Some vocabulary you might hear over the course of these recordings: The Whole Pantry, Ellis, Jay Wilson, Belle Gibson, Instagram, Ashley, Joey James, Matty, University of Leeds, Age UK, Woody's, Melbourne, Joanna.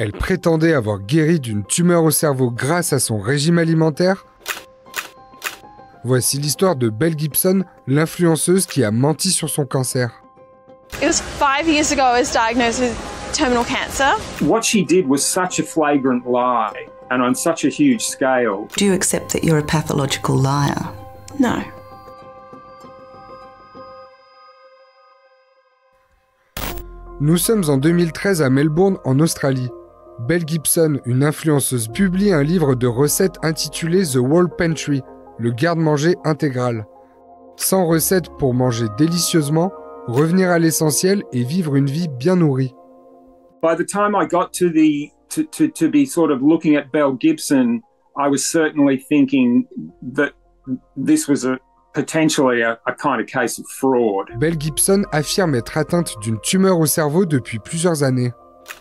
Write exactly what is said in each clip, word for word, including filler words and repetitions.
Elle prétendait avoir guéri d'une tumeur au cerveau grâce à son régime alimentaire. Voici l'histoire de Belle Gibson, l'influenceuse qui a menti sur son cancer. It was five years ago I was diagnosed with terminal cancer. What she did was such a flagrant lie and on such a huge scale. Do you accept that you're a pathological liar? No. Nous sommes en deux mille treize à Melbourne, en Australie. Belle Gibson, une influenceuse, publie un livre de recettes intitulé The Whole Pantry, le garde-manger intégral. cent recettes pour manger délicieusement, revenir à l'essentiel et vivre une vie bien nourrie. By the time I got to the to to to be sort of looking at Belle Gibson, I was certainly thinking that this was a potentially a, a kind of case of fraud. Belle Gibson affirme être atteinte d'une tumeur au cerveau depuis plusieurs années.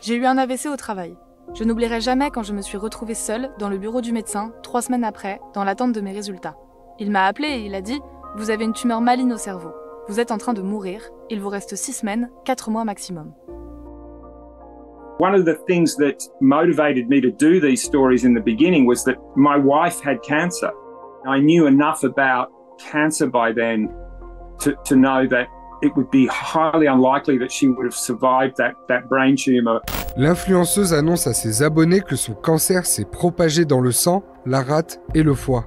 J'ai eu un A V C au travail. Je n'oublierai jamais quand je me suis retrouvée seule dans le bureau du médecin, trois semaines après, dans l'attente de mes résultats. Il m'a appelée et il a dit « Vous avez une tumeur maligne au cerveau. Vous êtes en train de mourir. Il vous reste six semaines, quatre mois maximum. » One of the things that motivated me to do these stories in the beginning was that my wife had cancer. I knew enough about cancer by then to, to know that it would be highly unlikely that she would have survived that, that brain tumor. L'influenceuse annonce à ses abonnés que son cancer s'est propagé dans le sang, la rate et le foie.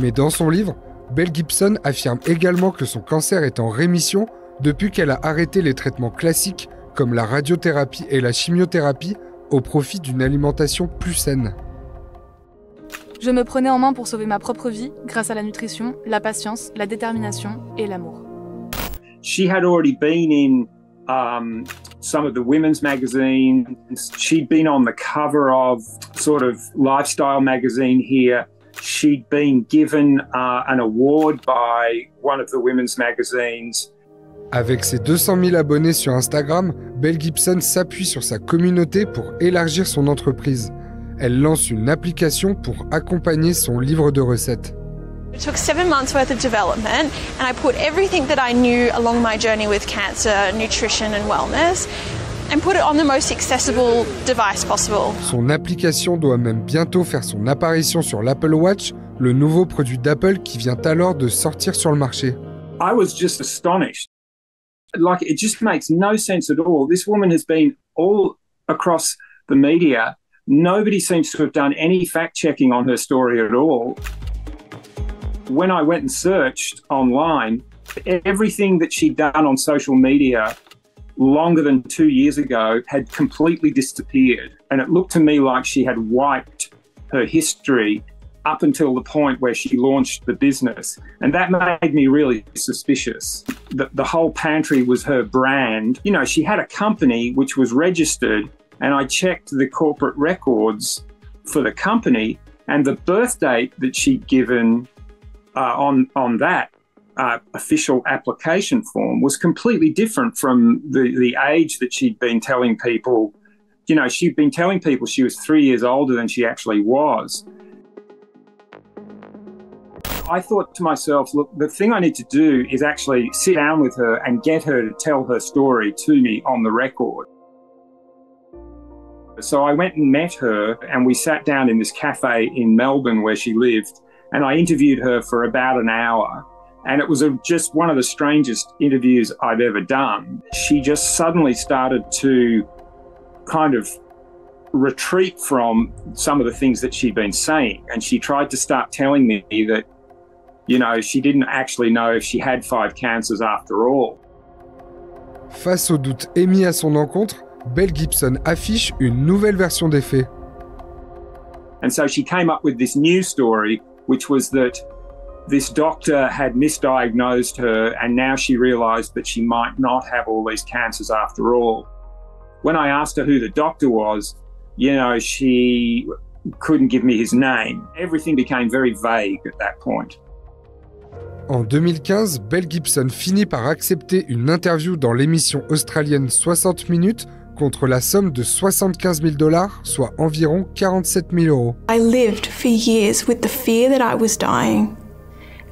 Mais dans son livre, Belle Gibson affirme également que son cancer est en rémission depuis qu'elle a arrêté les traitements classiques comme la radiothérapie et la chimiothérapie, au profit d'une alimentation plus saine. Je me prenais en main pour sauver ma propre vie grâce à la nutrition, la patience, la détermination et l'amour. She had already been in um, some of the women's magazines. She'd been on the cover of sort of lifestyle magazine here. She'd been given uh, an award by one of the women's magazines. Avec ses deux cent mille abonnés sur Instagram, Belle Gibson s'appuie sur sa communauté pour élargir son entreprise. Elle lance une application pour accompagner son livre de recettes. It took seven months worth of development and I put everything that I knew along my journey with cancer, nutrition and wellness and put it on the most accessible device possible. Son application doit même bientôt faire son apparition sur l'Apple Watch, le nouveau produit d'Apple qui vient alors de sortir sur le marché. I was just astonished. Like, it just makes no sense at all. This woman has been all across the media. Nobody seems to have done any fact-checking on her story at all. When I went and searched online, everything that she'd done on social media longer than two years ago had completely disappeared. And it looked to me like she had wiped her history up until the point where she launched the business. And that made me really suspicious. The, the whole pantry was her brand. You know, she had a company which was registered, and I checked the corporate records for the company, and the birth date that she'd given uh, on, on that uh, official application form was completely different from the, the age that she'd been telling people. You know, she'd been telling people she was three years older than she actually was. I thought to myself, look, the thing I need to do is actually sit down with her and get her to tell her story to me on the record. So I went and met her and we sat down in this cafe in Melbourne where she lived, and I interviewed her for about an hour. And it was a, just one of the strangest interviews I've ever done. She just suddenly started to kind of retreat from some of the things that she'd been saying. And she tried to start telling me that, you know, she didn't actually know if she had five cancers after all. Face aux doutes émis à son encontre, Belle Gibson affiche une nouvelle version des faits. And so she came up with this new story, which was that this doctor had misdiagnosed her, and now she realized that she might not have all these cancers after all. When I asked her who the doctor was, you know, she couldn't give me his name. Everything became very vague at that point. En deux mille quinze, Belle Gibson finit par accepter une interview dans l'émission australienne soixante minutes contre la somme de soixante-quinze mille dollars, soit environ quarante-sept mille euros. I lived for years with the fear that I was dying,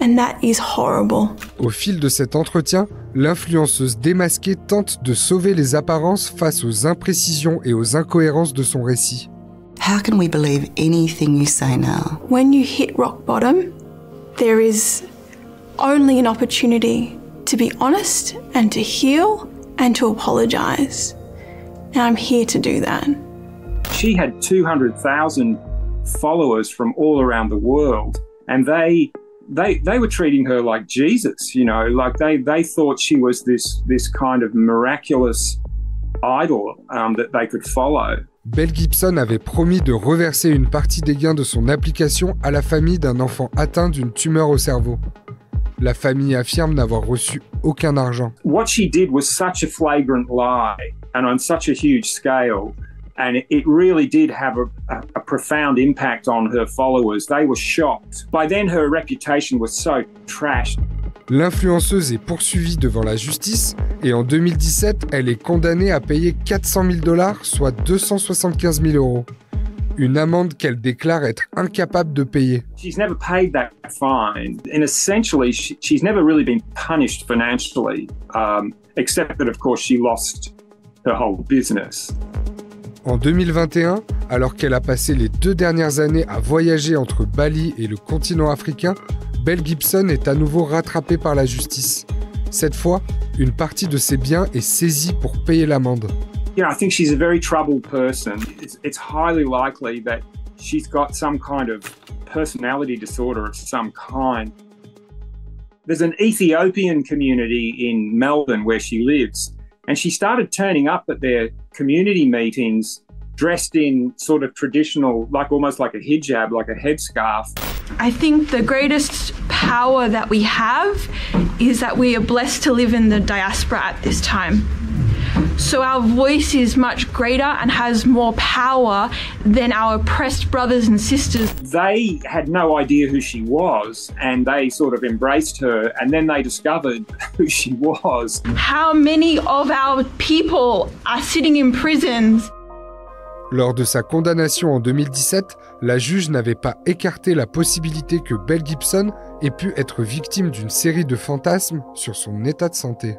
and that is horrible. Au fil de cet entretien, l'influenceuse démasquée tente de sauver les apparences face aux imprécisions et aux incohérences de son récit. How can we believe anything you say now? When you hit rock bottom, there is only an opportunity to be honest and to heal and to apologize. And I'm here to do that. She had two hundred thousand followers from all around the world, and they they they were treating her like Jesus, you know, like they they thought she was this this kind of miraculous idol um, that they could follow. Belle Gibson avait promis de reverser une partie des gains de son application à la famille d'un enfant atteint d'une tumeur au cerveau. La famille affirme n'avoir reçu aucun argent. What she did was such a flagrant lie and on such a huge scale, and it really did have a, a, a profound impact on her followers. They were shocked. By then, her reputation was so trashed. L'influenceuse est poursuivie devant la justice et en deux mille dix-sept, elle est condamnée à payer quatre cent mille dollars, soit deux cent soixante-quinze mille euros. Une amende qu'elle déclare être incapable de payer. She's never paid that fine, and essentially, she, she's never really been punished financially, um, except that, of course, she lost her whole business. En deux mille vingt et un, alors qu'elle a passé les deux dernières années à voyager entre Bali et le continent africain, Belle Gibson est à nouveau rattrapée par la justice. Cette fois, une partie de ses biens est saisie pour payer l'amende. You know, I think she's a very troubled person. It's, it's highly likely that she's got some kind of personality disorder of some kind. There's an Ethiopian community in Melbourne where she lives, and she started turning up at their community meetings dressed in sort of traditional, like almost like a hijab, like a headscarf. I think the greatest power that we have is that we are blessed to live in the diaspora at this time. So our voice is much greater and has more power than our oppressed brothers and sisters. They had no idea who she was, and they sort of embraced her, and then they discovered who she was. How many of our people are sitting in prisons? Lors de sa condamnation en deux mille dix-sept, la juge n'avait pas écarté la possibilité que Belle Gibson ait pu être victime d'une série de fantasmes sur son état de santé.